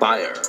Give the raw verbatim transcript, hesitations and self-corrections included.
Fire.